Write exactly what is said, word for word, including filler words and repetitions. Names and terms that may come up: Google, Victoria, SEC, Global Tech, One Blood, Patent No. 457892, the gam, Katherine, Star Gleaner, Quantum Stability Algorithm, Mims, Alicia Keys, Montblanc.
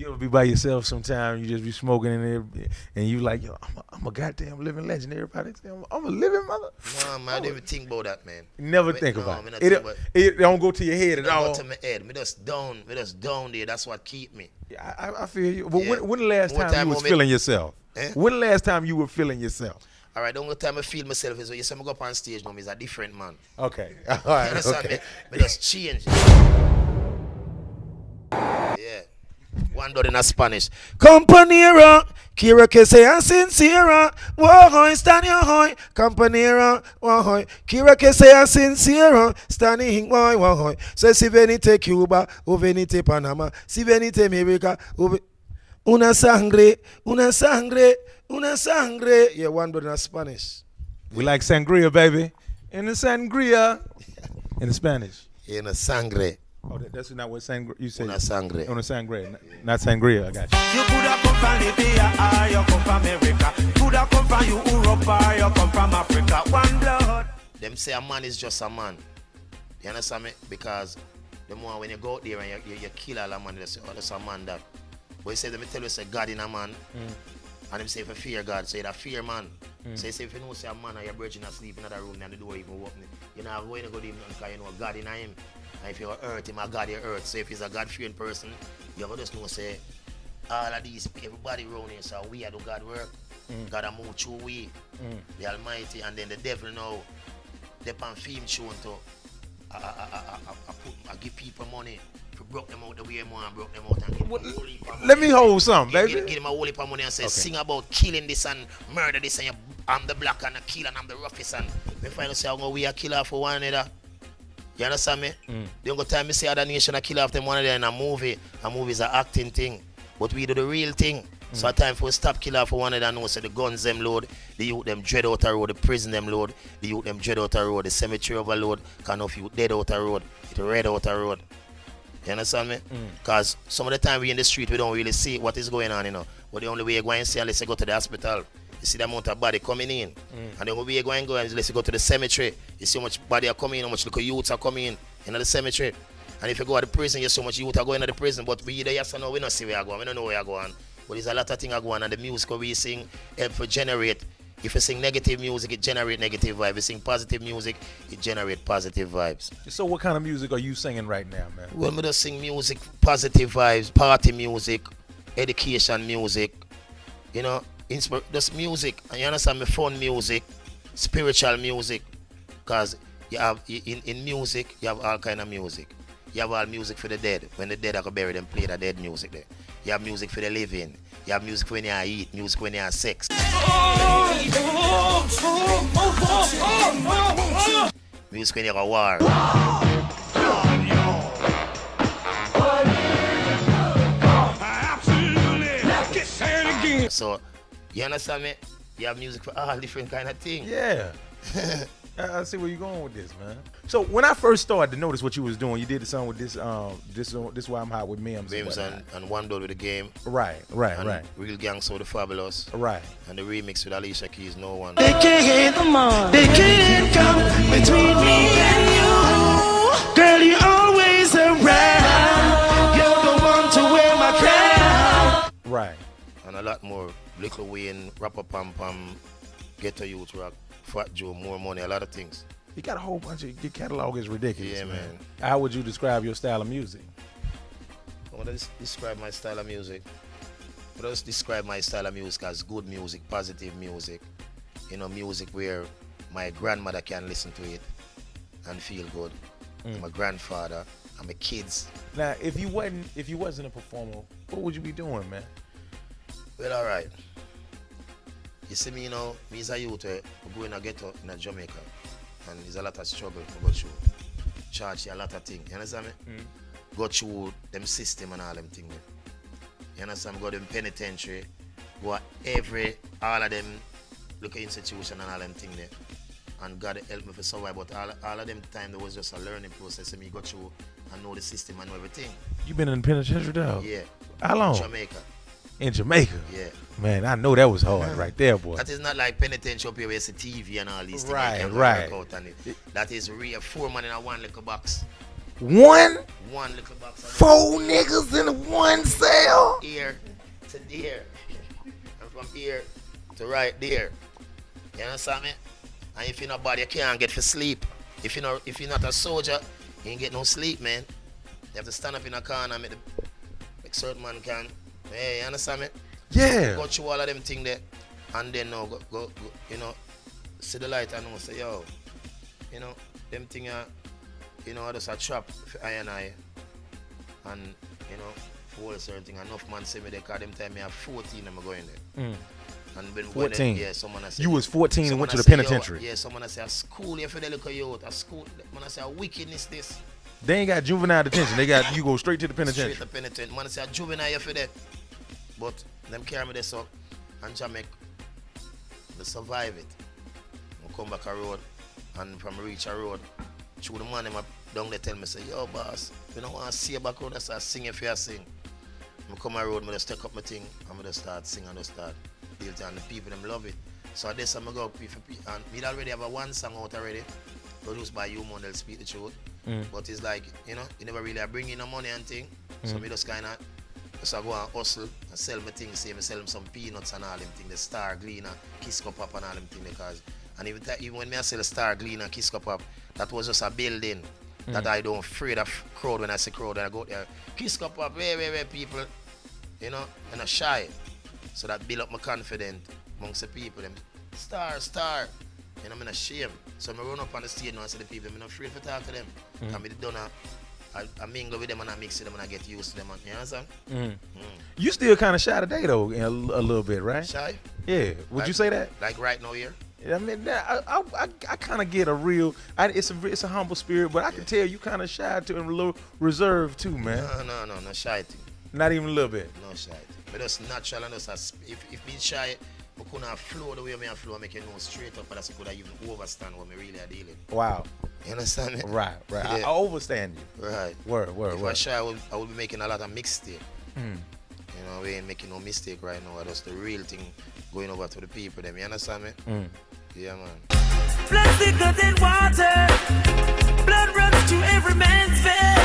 You'll be by yourself sometime. You just be smoking in there, and you like, yo, I'm a, I'm a goddamn living legend. Everybody, I'm a, I'm a living mother. No, man, I never think about that, man. Never I mean, think no, about I mean, it. It, about, it don't go to your head at all. It don't go to my head. Me just down, me just down there. That's what keep me. Yeah, I, I feel you. But yeah. when, when the last time, time you was feeling yourself? Eh? When the last time you were feeling yourself? All right, the only time I feel myself is when you say I go up on stage now, I'm a different man. Okay, all right, you know, so okay. I, I just change. Yeah. One Blood in a Spanish. Compañero, quiero que sea sincero. Wohoy, oh, standing hoy. Compañero, wohoy, oh, quiero que sea sincero. Standing hoy, wohoy. So si venite Cuba, o venite Panama, si venite America, o una sangre, una sangre, una sangre. Yeah, One Blood in a Spanish. We like sangria, baby. In the sangria. In the Spanish. In the sangre. Oh, that, that's not what sangre, you say. Una sangre. Una sangre, not, not sangria, I got you. You could have come from Libya, or you come from America. Could have come from Europe, or you come from Africa. One blood. Them say a man is just a man. You understand me? Because the more when you go out there and you, you, you kill all a man, they say, oh, that's a man that. But you say, let me tell you, say God in a man. Mm. And them say, if you fear God, say that fear man. Mm. So you say, if you know say a man and your virgin asleep in another room, then the door even open. You know, go in and go to him because you know God in him. And if you're earth, him a God your earth. So if he's a God-fearing person, you ever just know, say, all of these, everybody around here, so we are the God work. Mm. God a move through we, mm. the Almighty, and then the devil now, they pan film shown to, I, I, I, I, I, put, I give people money. If you broke them out the way more and broke them out and give them a whole heap of money. Let me hold some, baby. Give, give them a whole heap of money and say, okay. Sing about killing this and murder this, and I'm the black and I kill and I'm the roughest, and they finally say, oh, we are killer for one another. You understand me? Mm. The only time I see other nation I kill off them one of them in a movie, a movie is an acting thing. But we do the real thing. Mm. So at time for stop kill off one of them, so the guns them load, the youth them dread out a road, the prison them load, the youth them dread out a road, the cemetery overload, kind of you dead out a road, it red out a road. You understand me? Because mm. some of the time we in the street, we don't really see what is going on, you know. But the only way you go and see, unless you go to the hospital. You see the amount of body coming in. Mm. And then when we go and go, let's go to the cemetery. You see how much body are coming in, how much local youths are coming in, you know, the cemetery. And if you go to the prison, you see how much youth are going to the prison. But we either yes or no, we don't see where you're going. We don't know where you're going. But there's a lot of things are going on. And the music we sing help to generate. If you sing negative music, it generates negative vibes. If you sing positive music, it generates positive vibes. So what kind of music are you singing right now, man? Well, we just sing music, positive vibes, party music, education music, you know. Inspir just music, and you understand me, fun music, spiritual music, because you have in, in music, you have all kind of music. You have all music for the dead. When the dead are buried, them play the dead music there. You have music for the living. You have music when you eat, music when you have sex. Music when you have a war. So you understand me? You have music for all different kind of things. Yeah. I see where you're going with this, man. So when I first started to notice what you was doing, you did the song with this, um, this, this why I'm hot with Mims. Mims and, and, and One Blood with the game. Right, right, and right. Real Gang So the Fabulous. Right. And the remix with Alicia Keys, No One. They can't come on. They can't come between me and you. Girl, you're always around. You're the one to wear my crown. Right. And a lot more. Little Wayne, Rapper Pam Pam, Ghetto Youth Rock, Fat Joe, More Money, a lot of things. You got a whole bunch of, your catalog is ridiculous. Yeah, man. man. How would you describe your style of music? I want to describe my style of music. I want to describe my style of music as good music, positive music. You know, music where my grandmother can listen to it and feel good. Mm. And my grandfather and my kids. Now, if you wasn't, if you wasn't a performer, what would you be doing, man? Well, all right. You see me, you know, me is a youth who go in a ghetto in a Jamaica, and there's a lot of struggle to go through. Charge a lot of things, you understand me? Mm. Go through them system and all them things. You understand me? Go to them penitentiary, go at every, all of them, look at institution and all them things there. And God help me for survive, but all, all of them time there was just a learning process, and me go through and know the system and know everything. You been in penitentiary now? Yeah. How long? In Jamaica. In Jamaica, yeah, man, I know that was hard right there, boy. That is not like penitentiary where it's a T V and all these things. Right, right. That is real four man in a one liquor box. One? One liquor box. Four niggas in one cell? Ear to deer. I'm from ear to right there. You understand me? And if you're not body, you can't get for sleep. If you're not, if you're not a soldier, you ain't get no sleep, man. You have to stand up in a corner and make, the, make certain man can. Hey, you understand me? Yeah. Go through all of them things there. And then now, go, go, go, you know, see the light and now say, yo, you know, them things are, you know, just a trap for I and I. And, you know, for all certain things. Enough man say me there, because them time I have fourteen and I go in there. Mm. And been fourteen. There, yeah, someone I say, you was fourteen and went to the say, penitentiary. Yo, yeah, someone I say, a school here for the look of you out. A school, man I say, a wickedness this. They ain't got juvenile detention. They got, you go straight to the penitentiary. Straight to penitentiary. Man I say, a juvenile here for that. But them carry me this up and Jamaica, they survive it. I come back a road and from reach a road, through the man, them up down there tell me, say, yo, boss, you know, I see a back road, I say, sing if you sing. I come a road, I just take up my thing, and I just start singing, and I just start. And the people them love it. So this I'm go and we already have a one song out already, produced by you Mondel Speak the Truth. Mm. But it's like, you know, you never really bring in no money and thing. Mm. So me just kinda just I go and hustle and sell my things, say me sell them some peanuts and all them things, the Star Gleaner, Kiss Cup Up and all them things because and even even when me I sell a Star Gleaner, Kiss Cup Up, that was just a building mm. that I don't afraid of crowd when I see crowd when I go there. Kiss Cup Up, where where where people, you know, and I shy. So that build up my confidence amongst the people. Them star, star. And I'm in a shame. So I run up on the stage now and say to the people, I'm not afraid to talk to them. Mm. And I done a, I, I mingle with them and I mix with them and I get used to them. And, you understand? Mm. Mm. You still kind of shy today though, a, a little bit, right? Shy? Yeah. Would like, you say that? Like right now here? I mean, I I, I, I kind of get a real, I, it's a it's a humble spirit, but I yeah. can tell you kind of shy too and a little reserved too, man. No, no, no, no shy too. Not even a little bit? No shy too. But that's natural and that's if if me shy, I couldn't flow the way me flow and make it know straight up, but that's could I even overstand what me really are dealing. Wow. You understand me? Right, right. Yeah. I, I overstand you. Right. Word, word, if word. If I shy, I would, I would be making a lot of mistake. Mm. You know, we ain't making no mistake right now. That's the real thing going over to the people. Them. You understand me? Mm. Yeah, man. Blood thicker than water. Blood runs to every man's veins.